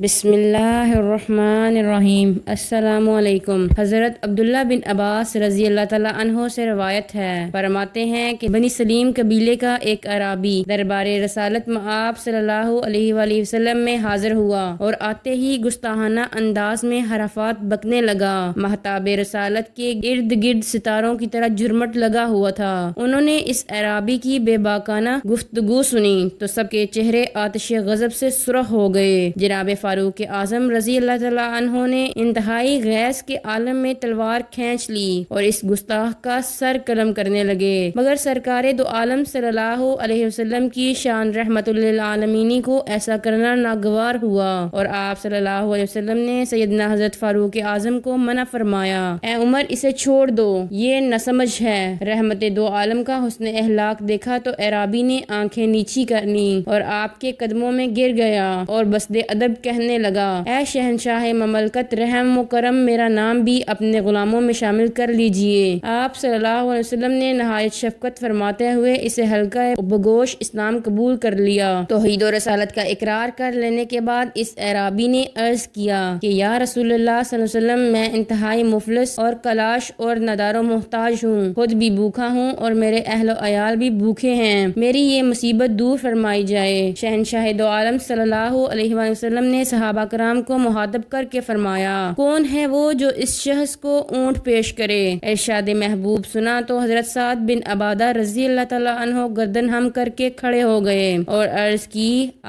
बिस्मिल्लाहिर्रहमानिर्रहीम। अस्सलामुअलैकुम। हज़रत अब्दुल्लाह बिन अब्बास रज़ी अल्लाह ताला अन्हो से रवायत है, फरमाते हैं कि बनी सलीम कबीले का एक अराबी दरबारे रसालत में आप सल्लल्लाहु अलैहि वसल्लम में हाजिर हुआ और आते ही गुस्ताहाना अंदाज में हरफात बकने लगा। महताब रसालत के इर्द गिर्द सितारों की तरह जुर्मट लगा हुआ था। उन्होंने इस अराबी की बेबाकाना गुफ्तगू सुनी तो सबके चेहरे आतिश गजब से सुर्ख हो गए। जनाब फारूके आज़म रजी अल्लाह ताला अन्हों ने इंतहाई गैस के आलम में तलवार खींच ली और इस गुस्ताख का सर कलम करने लगे, मगर सरकारे दो आलम सल्लल्लाहु अलैहि वसल्लम की शान रहमतुल्लिल आलमीन को ऐसा करना नागवार हुआ और आप सल्लल्लाहु अलैहि वसल्लम ने सय्यदना हज़रत फारूके आज़म को मना फरमाया, ए उमर इसे छोड़ दो, ये न समझ है। रहमत दो आलम का हुस्न अहलाक देखा तो अराबी ने आंखें नीची कर ली और आपके कदमों में गिर गया और बसदे अदब कहने लगा, ऐ शहंशाह ममलकत, रहम व करम मेरा नाम भी अपने गुलामों में शामिल कर लीजिए। आप सल्लल्लाहु अलैहि वसल्लम ने नहायत शफकत फरमाते हुए इसे हल्का बगोश इस्लाम कबूल कर लिया। तौहीद और रसालत का इकरार कर लेने के बाद इस अराबी ने अर्ज किया कि या रसूलल्लाह सल्लल्लाहु अलैहि वसल्लम, मैं इंतहाई मुफलिस और कलाश और नदारो मोहताज हूँ, खुद भी भूखा हूँ और मेरे अहलो अयाल भी भूखे हैं, मेरी ये मुसीबत दूर फरमाई जाए। शहंशाह दो आलम सल्लल्लाहु अलैहि वसल्लम ने सहाबा कराम को मुहातब करके फरमाया, कौन है वो जो इस शख्स को ऊँट पेश करे। इरशाद महबूब सुना तो हज़रत साद बिन अबादा रजी अल्लाह ताला अन्हो गर्दन हम करके खड़े हो गए और अर्ज की,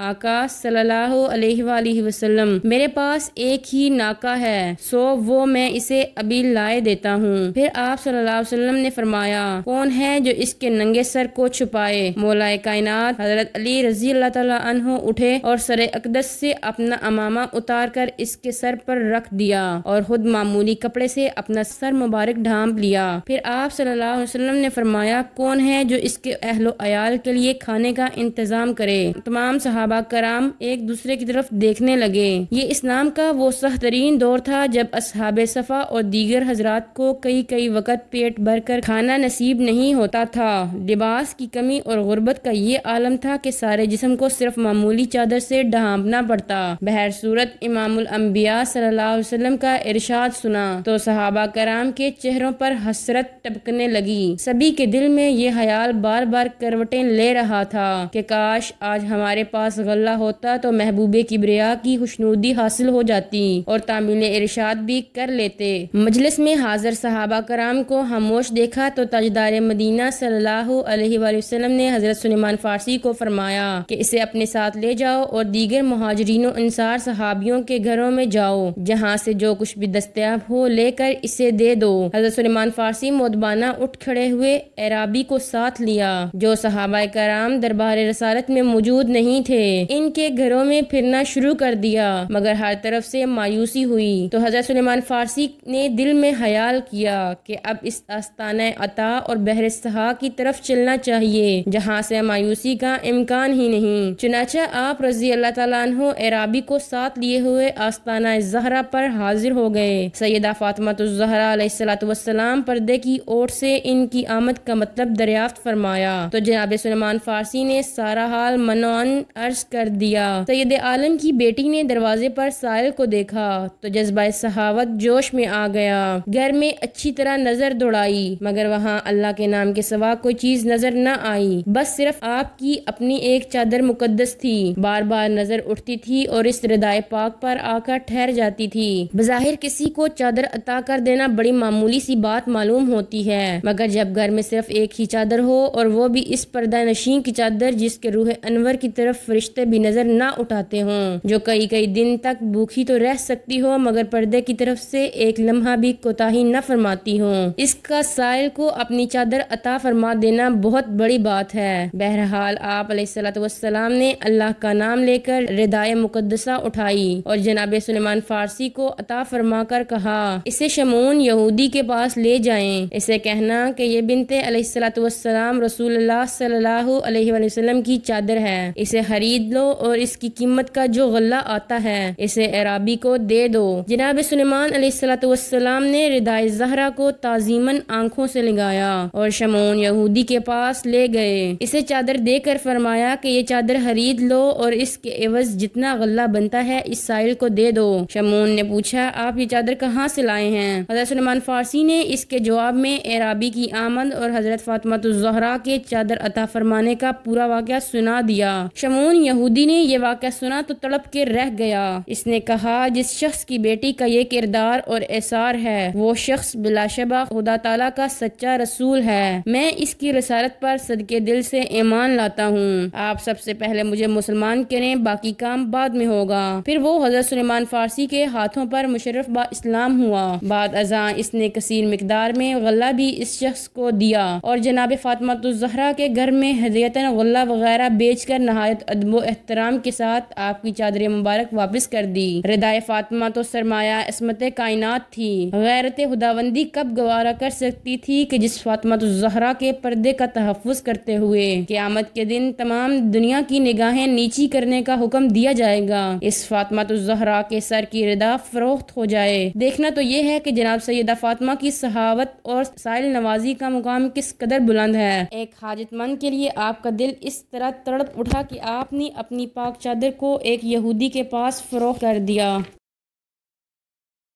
आका सल्लल्लाहु अलैहि वसल्लम, मेरे पास एक ही नाका है, सो वो मैं इसे अभी लाए देता हूँ। फिर आप सल्लल्लाहु अलैहि वसल्लम ने फरमाया, कौन है जो इसके नंगे सर को छुपाए। मौलाए कायनात हज़रत अली रजी अल्लाह ताला अन्हो उठे और सरे अकदस से अपना अमामा उतार कर इसके सर पर रख दिया और खुद मामूली कपड़े से अपना सर मुबारक ढांप लिया। फिर आप सल्लल्लाहु अलैहि वसल्लम ने फरमाया, कौन है जो इसके अहलो अयाल के लिए खाने का इंतजाम करे। तमाम सहाबा कराम एक दूसरे की तरफ देखने लगे। ये इस्लाम का वो सख्त तरीन दौर था जब अस्हाबे सफा और दीगर हजरात को कई कई वक़्त पेट भर कर खाना नसीब नहीं होता था। लिबास की कमी और गुर्बत का ये आलम था कि सारे जिस्म को सिर्फ मामूली चादर से ढांपना पड़ता। बहर सूरत इमामुल अम्बिया सल्लल्लाहु अलैहि वसल्लम का इरशाद सुना तो सहाबा कराम के चेहरों पर हसरत टपकने लगी। सभी के दिल में ये ख्याल बार बार करवटें ले रहा था कि काश आज हमारे पास गल्ला होता तो महबूबे किब्रिया की खुशनूदी हासिल हो जाती और तामील इरशाद भी कर लेते। मजलिस में हाजिर सहाबा कराम को खामोश देखा तो तजदार मदीना सल्लल्लाहु अलैहि वसल्लम ने हज़रत सलमान फारसी को फरमाया कि इसे अपने साथ ले जाओ और दीगर मुहाजिरीनों अंसार सहाबियों के घरों में जाओ, जहाँ से जो कुछ भी दस्तयाब हो लेकर इसे दे दो। हज़रत सलमान फारसी मोदबाना उठ खड़े हुए अराबी को साथ लिया, जो सहाबाए कराम दरबारे रसालत में मौजूद नहीं थे, इनके घरों में फिरना शुरू कर दिया, मगर हर तरफ से मायूसी हुई। तो हज़रत सलमान फारसी ने दिल में ख्याल किया कि अब इस आस्ताना अता और बहर सहा की तरफ चलना चाहिए, जहाँ से मायूसी का इम्कान ही नहीं। चुनाचा आप रजी अल्लाह ताला अन्हो अराबी को साथ लिए हुए आस्ताना ज़हरा पर हाजिर हो गए। सय्यदा फातिमा-ए-ज़हरा अलैहिस्सलाम पर्दे की ओर से इनकी आमद का मतलब दरियाफ्त फरमाया तो जनाब सलमान फारसी ने सारा हाल मनोन अर्ज कर दिया। सैयद आलम की बेटी ने दरवाजे पर साइल को देखा तो जज्बा सहावत जोश में आ गया। घर में अच्छी तरह नजर दौड़ाई, मगर वहाँ अल्लाह के नाम के सिवा कोई चीज नजर न आई, बस सिर्फ आपकी अपनी एक चादर मुकद्दस थी, बार बार नजर उठती थी और इस रिदाए पाक पर आकर ठहर जाती थी। बज़ाहिर किसी को चादर अता कर देना बड़ी मामूली सी बात मालूम होती है, मगर जब घर में सिर्फ एक ही चादर हो और वो भी इस पर्दा नशीन की चादर जिसके रूह अनवर की तरफ फरिश्ते भी नजर ना उठाते हों, जो कई कई दिन तक भूखी तो रह सकती हो मगर पर्दे की तरफ से एक लम्हा भी कोताही न फरमाती हो, इसका साइल को अपनी चादर अता फरमा देना बहुत बड़ी बात है। बहरहाल आप अलैहिस्सलाम ने अल्लाह का नाम लेकर रिदाए मुकद्दसा उठाई और जनाब सलमान फारसी को अता फरमा कर कहा, इसे शमून यहूदी के पास ले जाएं, इसे कहना कि ये बिनते अलैहिस्सलाम रसूलुल्लाह सल्लल्लाहु अलैहि वसल्लम की चादर है, इसे खरीद लो और इसकी कीमत का जो गल्ला आता है इसे अराबी को दे दो। जनाब सलमान अलैहिस्सलाम ने रिदाए ज़हरा को ताजीमन आंखों से लगाया और शमून यहूदी के पास ले गए, इसे चादर देकर फरमाया कि ये चादर खरीद लो और इसके एवज जितना गल्ला बनता है, इस साइल को दे दो। शमून ने पूछा, आप ये चादर कहाँ से लाए हैं? हज़रत सलमान फारसी ने इसके जवाब में एराबी की आमद और हज़रत फातिमा-ए-ज़हरा के चादर अता फरमाने का पूरा वाक़या सुना दिया। शमून यहूदी ने यह वाक़या सुना तो तड़प के रह गया। इसने कहा, जिस शख्स की बेटी का ये किरदार और एसार है वो शख्स बिलाशबा खुदा ताला का सच्चा रसूल है। मैं इसकी रसालत पर सदके दिल से ईमान लाता हूँ। आप सबसे पहले मुझे मुसलमान करें, बाकी काम बाद में होगा। फिर वो हज़रत सलमान फारसी के हाथों पर मुशर्रफ बा इस्लाम हुआ। बाद अज़ां इसने कसीर मिकदार में गल्ला भी इस शख्स को दिया और जनाब फातिमा-ए-ज़हरा के घर में हदियतन गल्ला वगैरह बेच कर नहायत अदब व एहतराम के साथ आपकी चादर मुबारक वापस कर दी। रिदाए फातिमा तो सरमाया इसमत कायनात थी। गैरत खुदावंदी कब गवारा कर सकती थी कि जिस फातिमा-ए-ज़हरा के पर्दे का तहफ़्फ़ुज़ करते हुए क़यामत के दिन तमाम दुनिया की निगाहें नीची करने का हुक्म दिया जाएगा। इस फातिमा-ए-ज़हरा के सर की रिदा फरोख्त हो जाए। देखना तो ये है कि जनाब सय्यदा फातिमा की सहावत और साइल नवाजी का मुकाम किस कदर बुलंद है। एक हाजतमंद के लिए आपका दिल इस तरह तड़प उठा कि आपने अपनी पाक चादर को एक यहूदी के पास फरोख्त कर दिया।